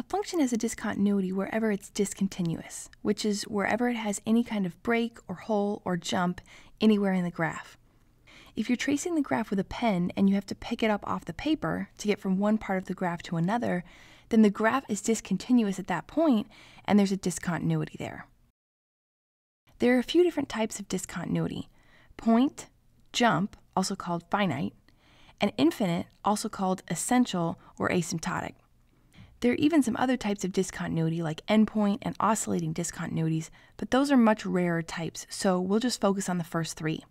A function has a discontinuity wherever it's discontinuous, which is wherever it has any kind of break or hole or jump anywhere in the graph. If you're tracing the graph with a pen and you have to pick it up off the paper to get from one part of the graph to another, then the graph is discontinuous at that point and there's a discontinuity there. There are a few different types of discontinuity: point, jump, also called finite, and infinite, also called essential or asymptotic. There are even some other types of discontinuity like endpoint and oscillating discontinuities, but those are much rarer types, so we'll just focus on the first three.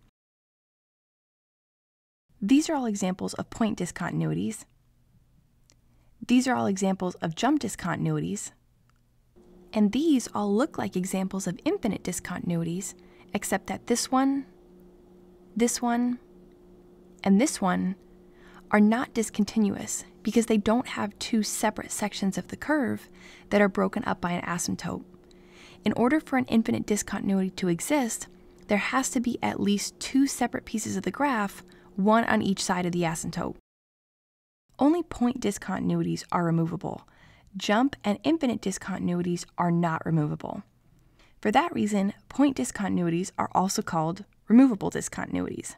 These are all examples of point discontinuities. These are all examples of jump discontinuities. And these all look like examples of infinite discontinuities, except that this one, and this one are not discontinuous because they don't have two separate sections of the curve that are broken up by an asymptote. In order for an infinite discontinuity to exist, there has to be at least two separate pieces of the graph, one on each side of the asymptote. Only point discontinuities are removable. Jump and infinite discontinuities are not removable. For that reason, point discontinuities are also called removable discontinuities.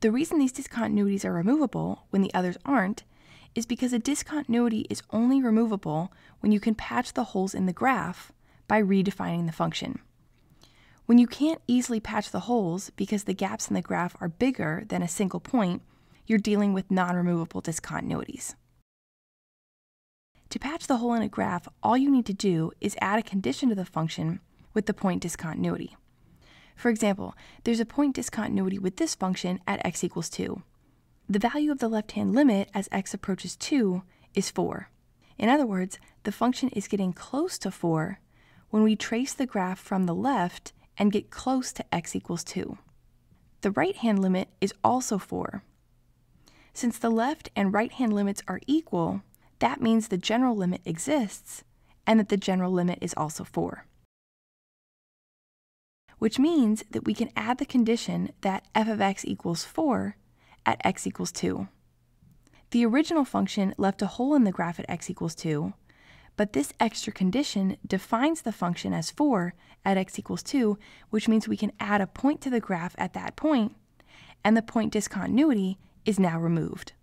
The reason these discontinuities are removable when the others aren't is because a discontinuity is only removable when you can patch the holes in the graph by redefining the function. When you can't easily patch the holes because the gaps in the graph are bigger than a single point, you're dealing with non-removable discontinuities. To patch the hole in a graph, all you need to do is add a condition to the function with the point discontinuity. For example, there's a point discontinuity with this function at x equals 2. The value of the left-hand limit as x approaches 2 is 4. In other words, the function is getting close to 4 when we trace the graph from the left and get close to x equals 2. The right-hand limit is also 4. Since the left and right-hand limits are equal, that means the general limit exists and that the general limit is also 4. Which means that we can add the condition that f of x equals 4 at x equals 2. The original function left a hole in the graph at x equals 2, but this extra condition defines the function as 4 at x equals 2, which means we can add a point to the graph at that point, and the point discontinuity is now removed.